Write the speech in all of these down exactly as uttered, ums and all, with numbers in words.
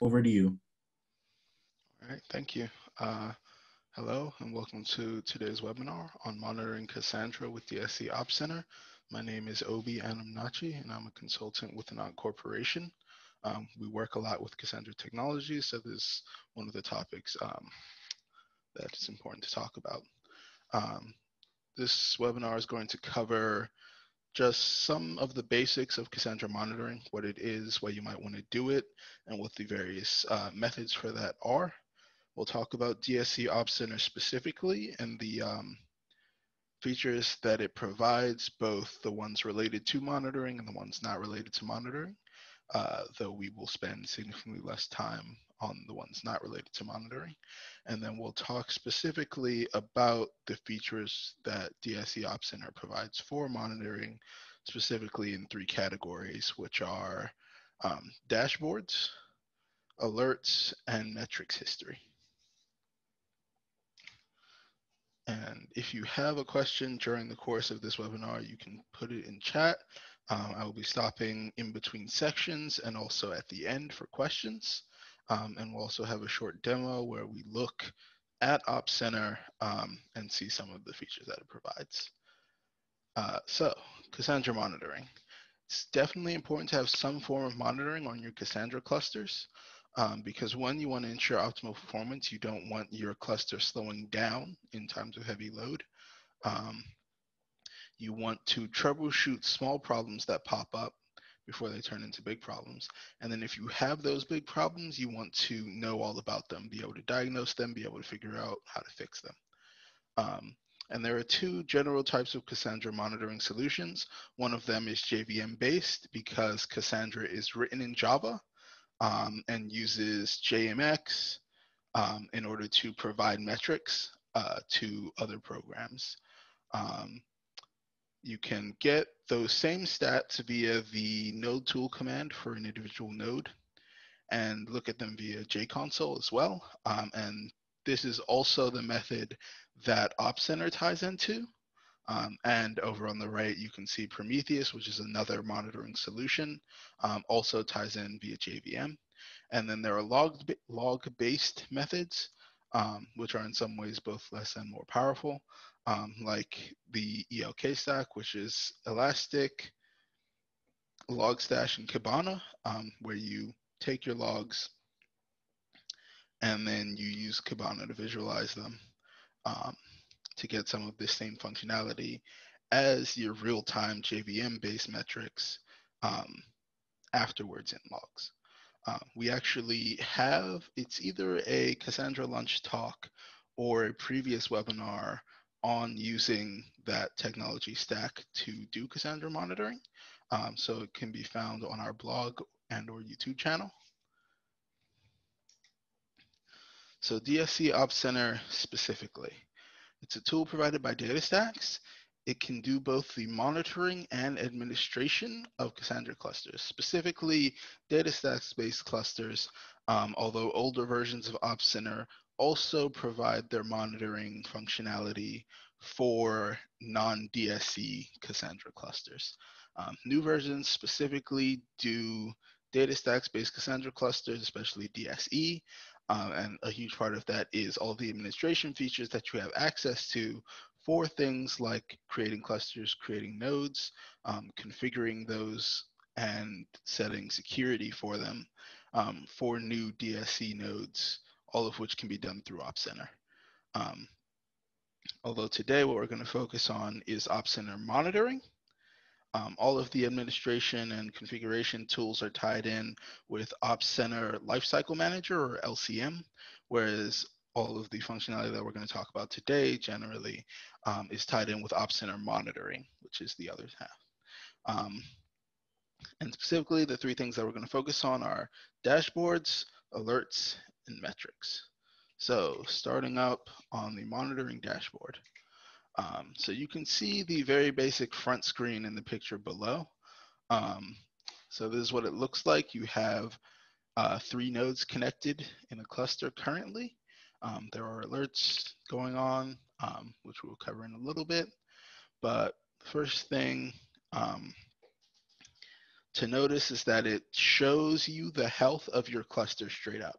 over to you. All right, thank you. Uh, hello, and welcome to today's webinar on monitoring Cassandra with the D S E OpsCenter. My name is Obi Anamnachi, and I'm a consultant with Anant Corporation. Um, we work a lot with Cassandra technology, so this is one of the topics um, that is important to talk about. Um, this webinar is going to cover just some of the basics of Cassandra monitoring, what it is, why you might want to do it, and what the various uh, methods for that are. We'll talk about D S E OpsCenter specifically and the um, features that it provides, both the ones related to monitoring and the ones not related to monitoring, uh, though we will spend significantly less time on the ones not related to monitoring. And then we'll talk specifically about the features that D S E OpsCenter provides for monitoring, specifically in three categories, which are um, dashboards, alerts, and metrics history. And if you have a question during the course of this webinar, you can put it in chat. Um, I will be stopping in between sections and also at the end for questions. Um, and we'll also have a short demo where we look at OpsCenter um, and see some of the features that it provides. Uh, so, Cassandra monitoring. It's definitely important to have some form of monitoring on your Cassandra clusters um, because one, you want to ensure optimal performance. You don't want your cluster slowing down in times of heavy load. Um, you want to troubleshoot small problems that pop up before they turn into big problems. And then if you have those big problems, you want to know all about them, be able to diagnose them, be able to figure out how to fix them. Um, and there are two general types of Cassandra monitoring solutions. One of them is J V M based because Cassandra is written in Java um, and uses J M X um, in order to provide metrics uh, to other programs. Um, You can get those same stats via the node tool command for an individual node and look at them via JConsole as well. Um, and this is also the method that OpsCenter ties into. Um, and over on the right, you can see Prometheus, which is another monitoring solution, um, also ties in via J V M. And then there are log, log-based methods, um, which are in some ways both less and more powerful. Um, like the E L K stack, which is Elastic, Logstash, and Kibana, um, where you take your logs and then you use Kibana to visualize them um, to get some of this same functionality as your real-time J V M-based metrics um, afterwards in logs. Uh, we actually have, it's either a Cassandra lunch talk or a previous webinar on using that technology stack to do Cassandra monitoring. Um, so it can be found on our blog and or YouTube channel. So D S E OpsCenter specifically. It's a tool provided by DataStax. It can do both the monitoring and administration of Cassandra clusters, specifically DataStax-based clusters, um, although older versions of OpsCenter also provide their monitoring functionality for non-D S E Cassandra clusters. Um, new versions specifically do DataStax-based Cassandra clusters, especially D S E, um, and a huge part of that is all the administration features that you have access to for things like creating clusters, creating nodes, um, configuring those, and setting security for them um, for new D S E nodes, all of which can be done through OpsCenter. Um, although today what we're going to focus on is OpsCenter monitoring. Um, all of the administration and configuration tools are tied in with OpsCenter Lifecycle Manager, or L C M, whereas all of the functionality that we're going to talk about today generally um, is tied in with OpsCenter monitoring, which is the other half. Um, and specifically, the three things that we're going to focus on are dashboards, alerts, and metrics. So starting up on the monitoring dashboard. Um, so you can see the very basic front screen in the picture below. Um, so this is what it looks like. You have uh, three nodes connected in a cluster currently. Um, there are alerts going on, um, which we'll cover in a little bit. But first thing um, to notice is that it shows you the health of your cluster straight up.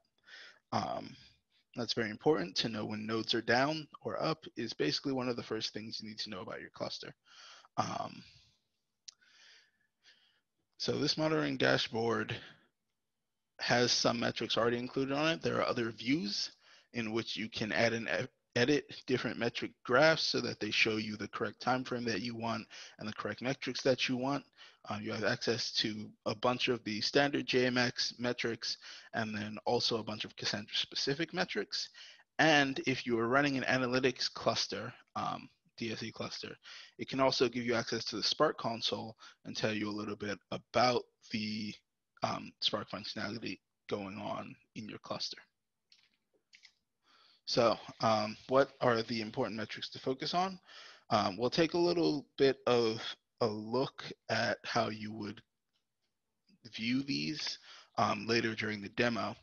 Um, that's very important to know when nodes are down or up is basically one of the first things you need to know about your cluster. Um, so this monitoring dashboard has some metrics already included on it. There are other views in which you can add and edit different metric graphs so that they show you the correct time frame that you want and the correct metrics that you want. Um, you have access to a bunch of the standard J M X metrics and then also a bunch of Cassandra specific metrics. And if you are running an analytics cluster, um, D S E cluster, it can also give you access to the Spark console and tell you a little bit about the um, Spark functionality going on in your cluster. So um, what are the important metrics to focus on? Um, we'll take a little bit of a look at how you would view these um, later during the demo,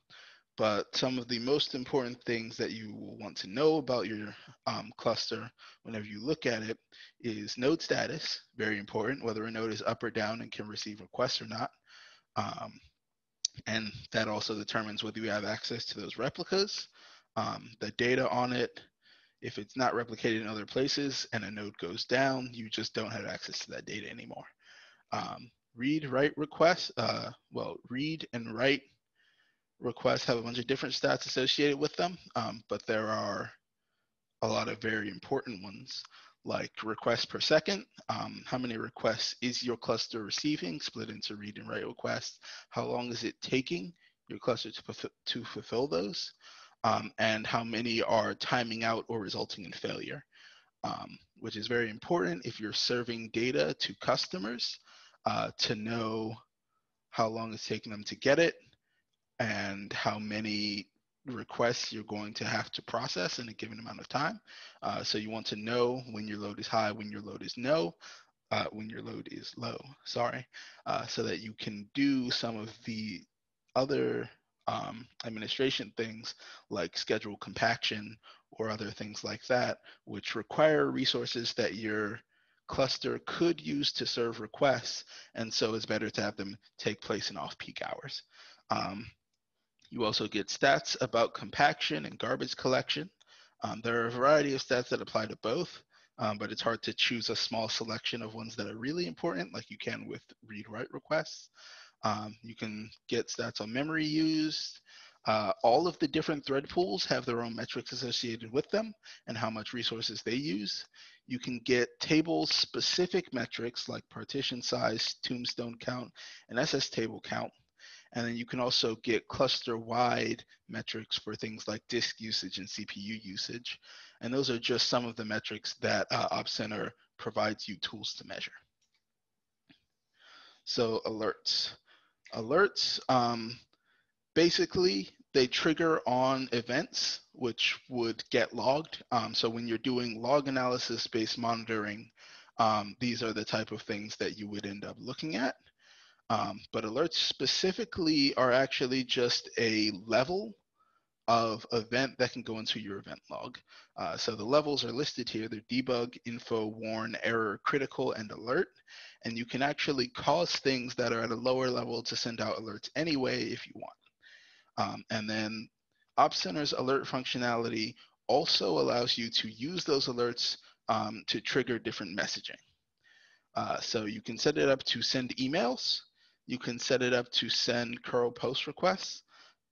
but some of the most important things that you will want to know about your um, cluster whenever you look at it is node status, very important, whether a node is up or down and can receive requests or not. Um, and that also determines whether you have access to those replicas. Um, the data on it, if it's not replicated in other places and a node goes down, you just don't have access to that data anymore. Um, read, write requests, uh, well, read and write requests have a bunch of different stats associated with them, um, but there are a lot of very important ones, like requests per second, um, how many requests is your cluster receiving, split into read and write requests, how long is it taking your cluster to, fulf to fulfill those, Um, and how many are timing out or resulting in failure, um, which is very important if you're serving data to customers uh, to know how long it's taking them to get it and how many requests you're going to have to process in a given amount of time. Uh, so you want to know when your load is high, when your load is no, uh, when your load is low, sorry, uh, so that you can do some of the other Um, administration things like schedule compaction or other things like that, which require resources that your cluster could use to serve requests, and so it's better to have them take place in off-peak hours. Um, you also get stats about compaction and garbage collection. Um, there are a variety of stats that apply to both, um, but it's hard to choose a small selection of ones that are really important, like you can with read-write requests. Um, you can get stats on memory used. Uh, all of the different thread pools have their own metrics associated with them and how much resources they use. You can get table-specific metrics like partition size, tombstone count, and S S table count. And then you can also get cluster-wide metrics for things like disk usage and C P U usage. And those are just some of the metrics that uh, OpsCenter provides you tools to measure. So alerts. Alerts, um, basically they trigger on events which would get logged. Um, so when you're doing log analysis based monitoring, um, these are the type of things that you would end up looking at. Um, but alerts specifically are actually just a level of event that can go into your event log. Uh, so the levels are listed here. They're debug, info, warn, error, critical, and alert. And you can actually cause things that are at a lower level to send out alerts anyway if you want. Um, and then OpsCenter's alert functionality also allows you to use those alerts um, to trigger different messaging. Uh, so you can set it up to send emails. You can set it up to send curl post requests,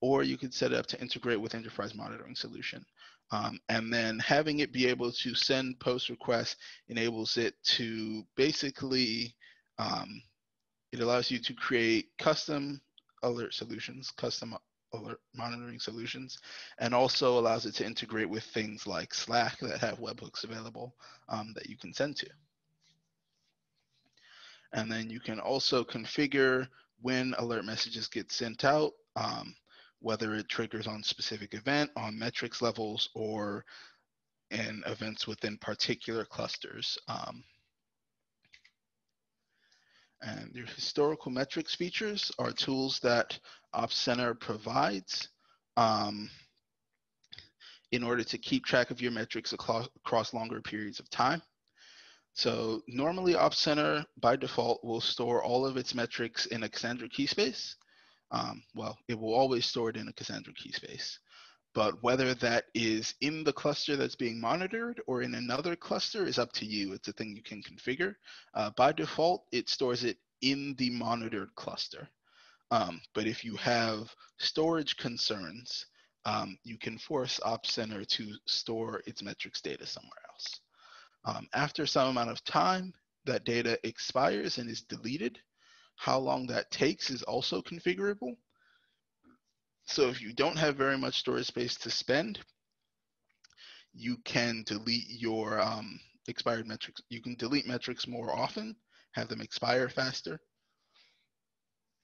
or you could set it up to integrate with enterprise monitoring solution. Um, and then having it be able to send post requests enables it to basically, um, it allows you to create custom alert solutions, custom alert monitoring solutions, and also allows it to integrate with things like Slack that have webhooks available um, that you can send to. And then you can also configure when alert messages get sent out, um, whether it triggers on specific event, on metrics levels, or in events within particular clusters. Um, and your historical metrics features are tools that OpsCenter provides um, in order to keep track of your metrics across, across longer periods of time. So normally OpsCenter by default will store all of its metrics in a Cassandra key space. Um, well, it will always store it in a Cassandra key space, but whether that is in the cluster that's being monitored or in another cluster is up to you. It's a thing you can configure. Uh, by default, it stores it in the monitored cluster. Um, but if you have storage concerns, um, you can force OpsCenter to store its metrics data somewhere else. Um, after some amount of time, that data expires and is deleted. How long that takes is also configurable. So if you don't have very much storage space to spend, you can delete your um, expired metrics. You can delete metrics more often, have them expire faster.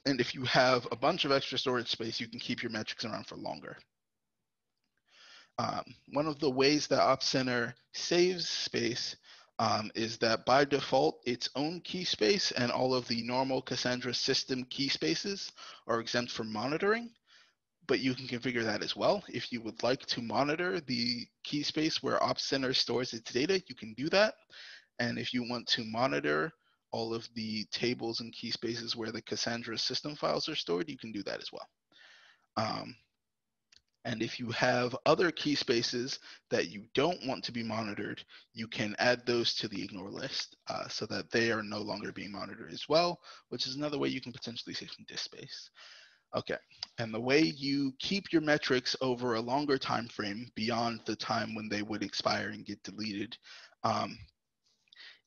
And if you have a bunch of extra storage space, you can keep your metrics around for longer. Um, one of the ways that OpsCenter saves space um, is that by default, its own key space and all of the normal Cassandra system key spaces are exempt from monitoring, but you can configure that as well. If you would like to monitor the key space where OpsCenter stores its data, you can do that. And if you want to monitor all of the tables and key spaces where the Cassandra system files are stored, you can do that as well. Um, and if you have other key spaces that you don't want to be monitored, you can add those to the ignore list uh, so that they are no longer being monitored as well, which is another way you can potentially save some disk space. Okay, and the way you keep your metrics over a longer time frame beyond the time when they would expire and get deleted, um,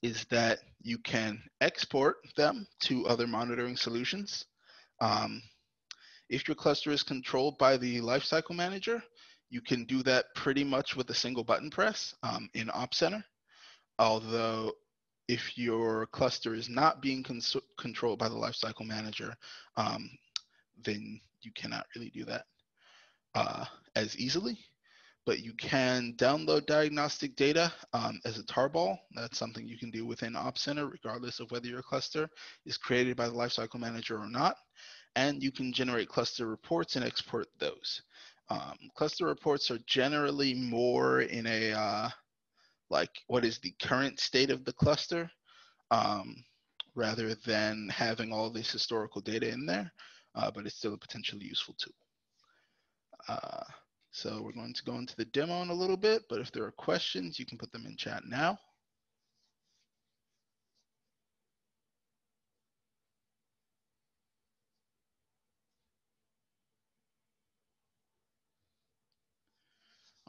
is that you can export them to other monitoring solutions. Um, if your cluster is controlled by the lifecycle manager, you can do that pretty much with a single button press um, in OpsCenter. Although if your cluster is not being controlled by the lifecycle manager, um, then you cannot really do that uh, as easily. But you can download diagnostic data um, as a tarball. That's something you can do within OpsCenter, regardless of whether your cluster is created by the lifecycle manager or not. And you can generate cluster reports and export those. Um, cluster reports are generally more in a, uh, like, what is the current state of the cluster, um, rather than having all this historical data in there, uh, but it's still a potentially useful tool. Uh, So we're going to go into the demo in a little bit, but if there are questions, you can put them in chat now.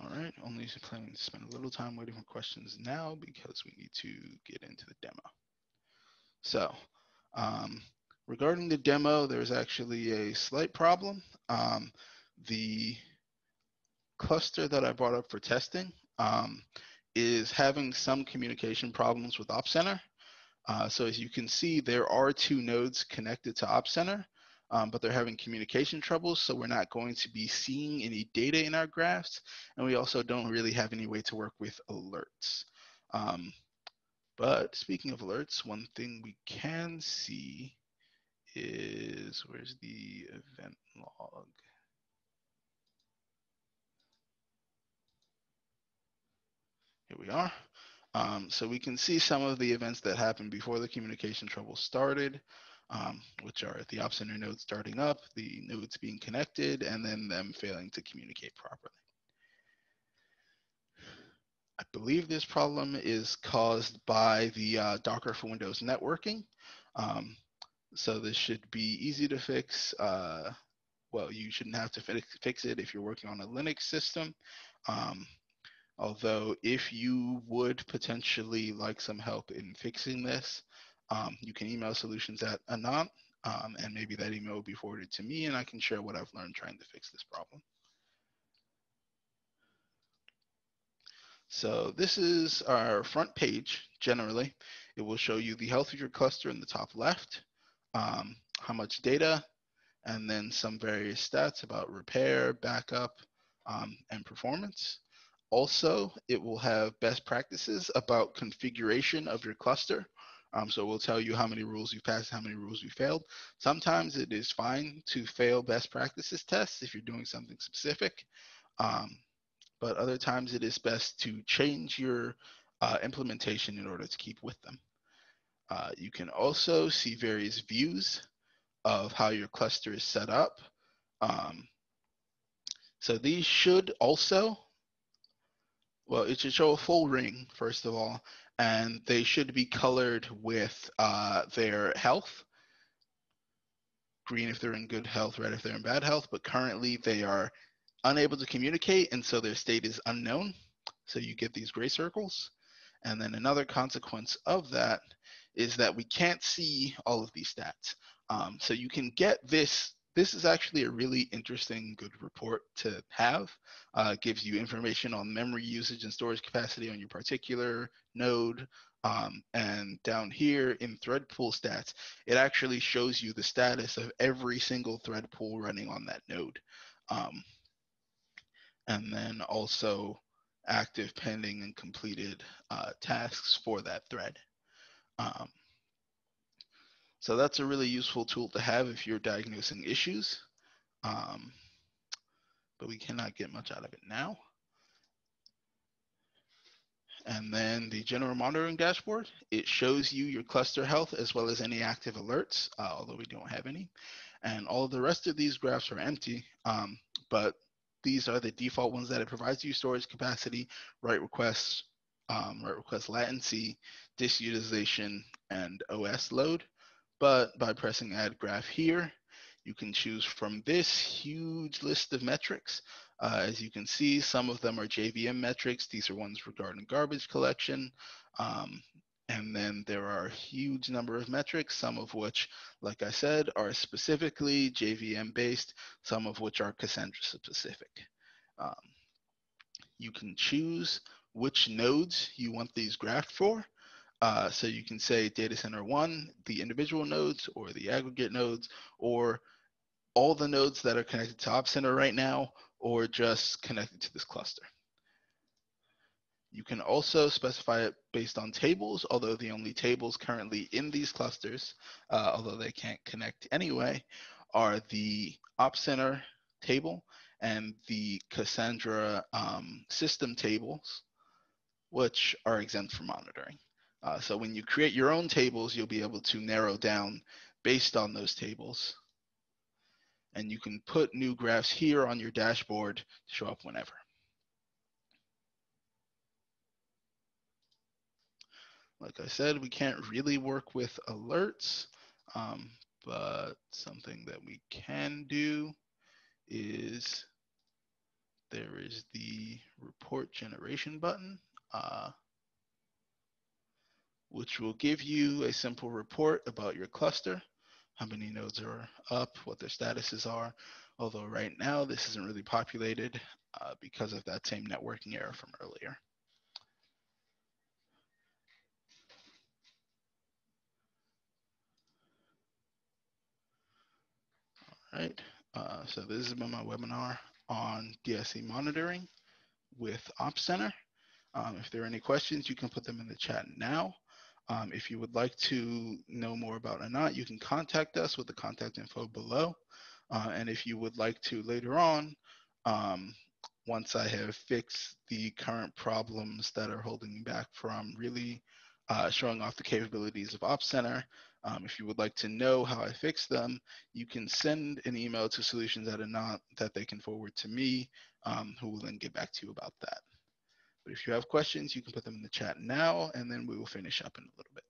All right, only planning to spend a little time waiting for questions now because we need to get into the demo. So um, regarding the demo, there's actually a slight problem. Um, the cluster that I brought up for testing um, is having some communication problems with OpsCenter. Uh, so as you can see, there are two nodes connected to OpsCenter, um, but they're having communication troubles. So we're not going to be seeing any data in our graphs. And we also don't really have any way to work with alerts. Um, but speaking of alerts, one thing we can see is, where's the event log? Here we are. Um, so we can see some of the events that happened before the communication trouble started, um, which are the OpsCenter node starting up, the nodes being connected, and then them failing to communicate properly. I believe this problem is caused by the uh, Docker for Windows networking. Um, so this should be easy to fix. Uh, well, you shouldn't have to fix, fix it if you're working on a Linux system. Um, Although if you would potentially like some help in fixing this, um, you can email solutions at Anant, um, and maybe that email will be forwarded to me and I can share what I've learned trying to fix this problem. So this is our front page, generally. It will show you the health of your cluster in the top left, um, how much data, and then some various stats about repair, backup, um, and performance. Also, it will have best practices about configuration of your cluster. Um, so it will tell you how many rules you passed, how many rules you failed. Sometimes it is fine to fail best practices tests if you're doing something specific. Um, but other times it is best to change your uh, implementation in order to keep with them. Uh, you can also see various views of how your cluster is set up. Um, so these should also, well, it should show a full ring, first of all, and they should be colored with uh, their health. Green if they're in good health, red if they're in bad health, but currently they are unable to communicate, and so their state is unknown. So you get these gray circles. And then another consequence of that is that we can't see all of these stats. Um, so you can get this. This is actually a really interesting, good report to have. Uh, gives you information on memory usage and storage capacity on your particular node. Um, and down here in thread pool stats, it actually shows you the status of every single thread pool running on that node. Um, and then also active, pending, and completed uh, tasks for that thread. Um, so that's a really useful tool to have if you're diagnosing issues, um, but we cannot get much out of it now. And then the general monitoring dashboard, it shows you your cluster health as well as any active alerts, uh, although we don't have any. And all the rest of these graphs are empty, um, but these are the default ones that it provides you: storage capacity, write requests, um, write request latency, disk utilization, and O S load. But by pressing Add Graph here, you can choose from this huge list of metrics. Uh, as you can see, some of them are J V M metrics. These are ones regarding garbage collection. Um, and then there are a huge number of metrics, some of which, like I said, are specifically J V M based, some of which are Cassandra specific. Um, you can choose which nodes you want these graphed for. Uh, so you can say data center one, the individual nodes, or the aggregate nodes, or all the nodes that are connected to OpsCenter right now, or just connected to this cluster. You can also specify it based on tables, although the only tables currently in these clusters, uh, although they can't connect anyway, are the OpsCenter table and the Cassandra um, system tables, which are exempt from monitoring. Uh, so when you create your own tables, you'll be able to narrow down based on those tables. And you can put new graphs here on your dashboard to show up whenever. Like I said, we can't really work with alerts, um, but something that we can do is there is the report generation button, uh, which will give you a simple report about your cluster, how many nodes are up, what their statuses are, although right now this isn't really populated uh, because of that same networking error from earlier. All right, uh, so this has been my webinar on D S E monitoring with OpsCenter. Um, if there are any questions, you can put them in the chat now. Um, if you would like to know more about Anant, you can contact us with the contact info below. Uh, and if you would like to later on, um, once I have fixed the current problems that are holding me back from really uh, showing off the capabilities of OpsCenter, um, if you would like to know how I fix them, you can send an email to solutions at Anant that they can forward to me, um, who will then get back to you about that. But if you have questions, you can put them in the chat now, and then we will finish up in a little bit.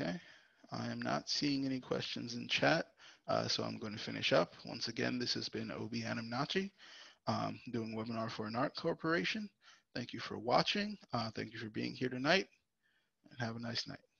Okay, I am not seeing any questions in chat. Uh, so I'm going to finish up. Once again, this has been Obi Anamnachi um, doing a webinar for Anant Corporation. Thank you for watching. Uh, thank you for being here tonight, and have a nice night.